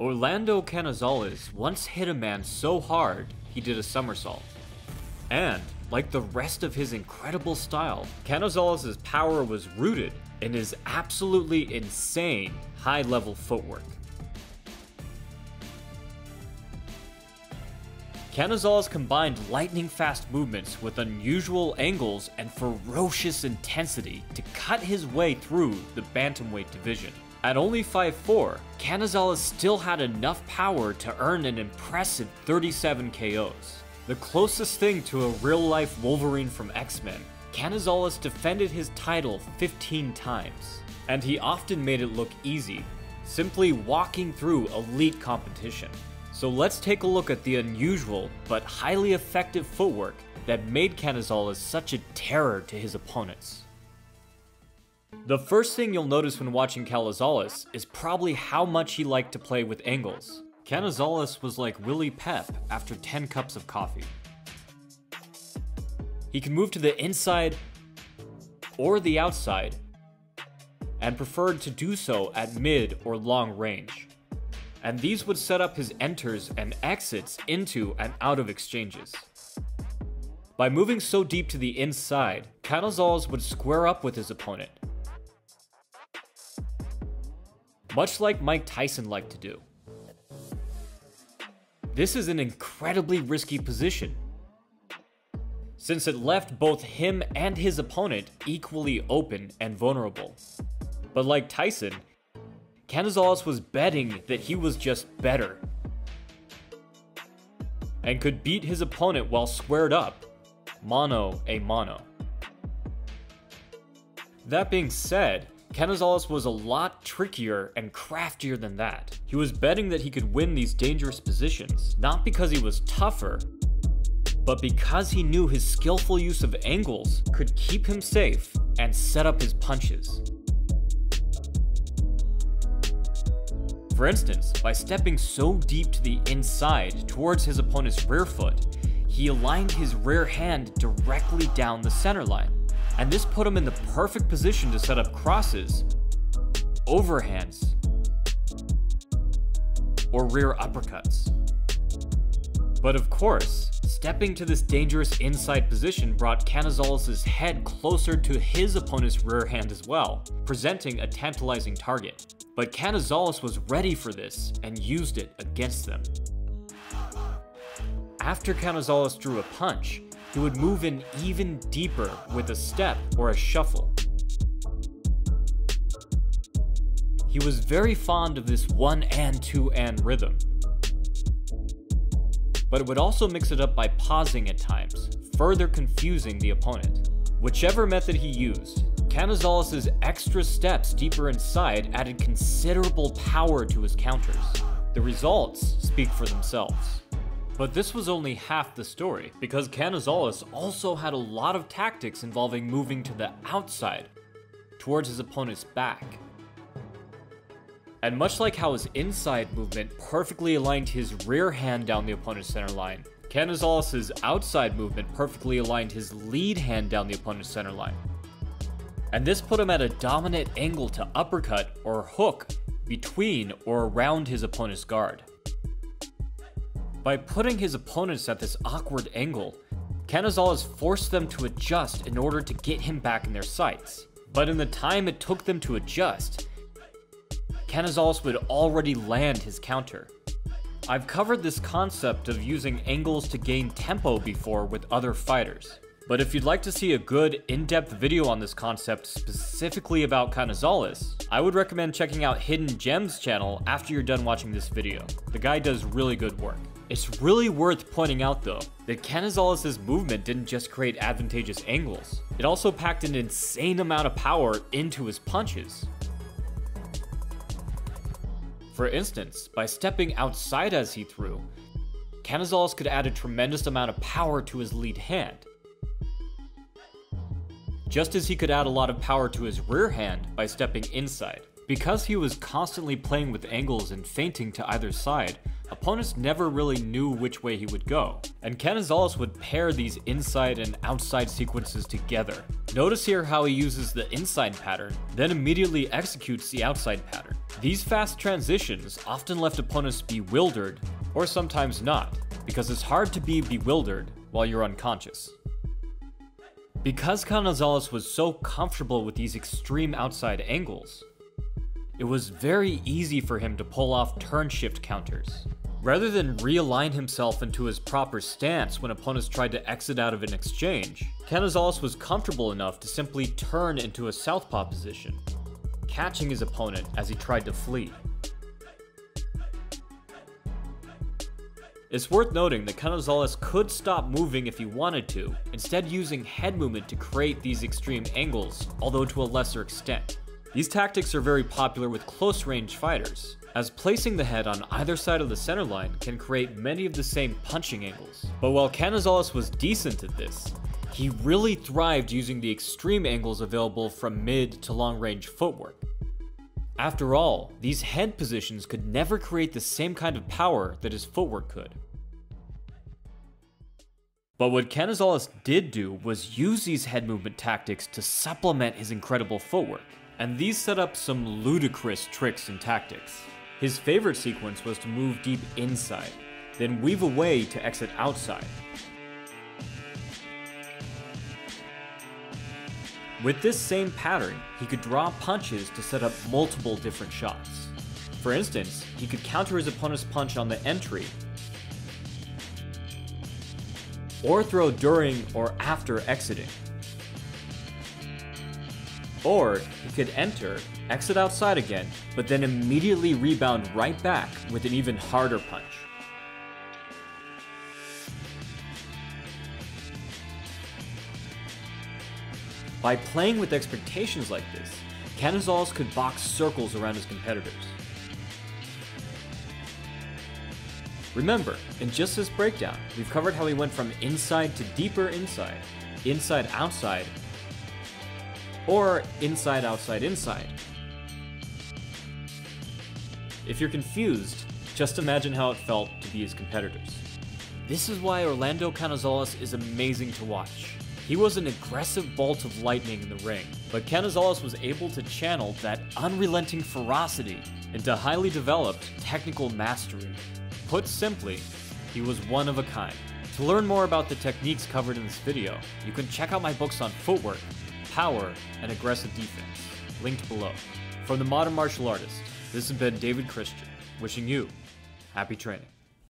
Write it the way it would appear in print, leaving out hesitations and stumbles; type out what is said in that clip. Orlando Canizales once hit a man so hard he did a somersault. And, like the rest of his incredible style, Canizales' power was rooted in his absolutely insane high-level footwork. Canizales combined lightning-fast movements with unusual angles and ferocious intensity to cut his way through the bantamweight division. At only 5'4", Canizales still had enough power to earn an impressive 37 KOs. The closest thing to a real-life Wolverine from X-Men, Canizales defended his title 15 times, and he often made it look easy, simply walking through elite competition. So let's take a look at the unusual but highly effective footwork that made Canizales such a terror to his opponents. The first thing you'll notice when watching Canizales is probably how much he liked to play with angles. Canizales was like Willie Pep after 10 cups of coffee. He can move to the inside or the outside, and preferred to do so at mid or long range. And these would set up his enters and exits into and out of exchanges. By moving so deep to the inside, Canizales would square up with his opponent, much like Mike Tyson liked to do. This is an incredibly risky position, since it left both him and his opponent equally open and vulnerable. But like Tyson, Canizales was betting that he was just better and could beat his opponent while squared up, mano a mano. That being said, Canizales was a lot trickier and craftier than that. He was betting that he could win these dangerous positions, not because he was tougher, but because he knew his skillful use of angles could keep him safe and set up his punches. For instance, by stepping so deep to the inside towards his opponent's rear foot, he aligned his rear hand directly down the center line, and this put him in the perfect position to set up crosses, overhands, or rear uppercuts. But of course, stepping to this dangerous inside position brought Canizales' head closer to his opponent's rear hand as well, presenting a tantalizing target. But Canizales was ready for this and used it against them. After Canizales drew a punch, he would move in even deeper with a step or a shuffle. He was very fond of this one and two and rhythm, but would also mix it up by pausing at times, further confusing the opponent. Whichever method he used, Canizales' extra steps deeper inside added considerable power to his counters. The results speak for themselves. But this was only half the story, because Canizales also had a lot of tactics involving moving to the outside, towards his opponent's back. And much like how his inside movement perfectly aligned his rear hand down the opponent's center line, Canizales' outside movement perfectly aligned his lead hand down the opponent's center line. And this put him at a dominant angle to uppercut or hook between or around his opponent's guard. By putting his opponents at this awkward angle, Canizales forced them to adjust in order to get him back in their sights. But in the time it took them to adjust, Canizales would already land his counter. I've covered this concept of using angles to gain tempo before with other fighters. But if you'd like to see a good, in-depth video on this concept specifically about Canizales, I would recommend checking out Hidden Gems channel after you're done watching this video. The guy does really good work. It's really worth pointing out though, that Canizales' movement didn't just create advantageous angles, it also packed an insane amount of power into his punches. For instance, by stepping outside as he threw, Canizales could add a tremendous amount of power to his lead hand, just as he could add a lot of power to his rear hand by stepping inside. Because he was constantly playing with angles and feinting to either side, opponents never really knew which way he would go, and Canizales would pair these inside and outside sequences together. Notice here how he uses the inside pattern, then immediately executes the outside pattern. These fast transitions often left opponents bewildered, or sometimes not, because it's hard to be bewildered while you're unconscious. Because Canizales was so comfortable with these extreme outside angles, it was very easy for him to pull off turn shift counters. Rather than realign himself into his proper stance when opponents tried to exit out of an exchange, Canizales was comfortable enough to simply turn into a southpaw position, catching his opponent as he tried to flee. It's worth noting that Canizales could stop moving if he wanted to, instead using head movement to create these extreme angles, although to a lesser extent. These tactics are very popular with close-range fighters, as placing the head on either side of the center line can create many of the same punching angles. But while Canizales was decent at this, he really thrived using the extreme angles available from mid to long-range footwork. After all, these head positions could never create the same kind of power that his footwork could. But what Canizales did do was use these head movement tactics to supplement his incredible footwork, and these set up some ludicrous tricks and tactics. His favorite sequence was to move deep inside, then weave away to exit outside. With this same pattern, he could draw punches to set up multiple different shots. For instance, he could counter his opponent's punch on the entry, or throw during or after exiting. Or he could enter, exit outside again, but then immediately rebound right back with an even harder punch. By playing with expectations like this, Canizales could box circles around his competitors. Remember, in just this breakdown, we've covered how he went from inside to deeper inside, inside outside, or inside, outside, inside. If you're confused, just imagine how it felt to be his competitors. This is why Orlando Canizales is amazing to watch. He was an aggressive bolt of lightning in the ring, but Canizales was able to channel that unrelenting ferocity into highly developed technical mastery. Put simply, he was one of a kind. To learn more about the techniques covered in this video, you can check out my books on footwork, power, and aggressive defense, linked below. From The Modern Martial Artist, this has been David Christian, wishing you happy training.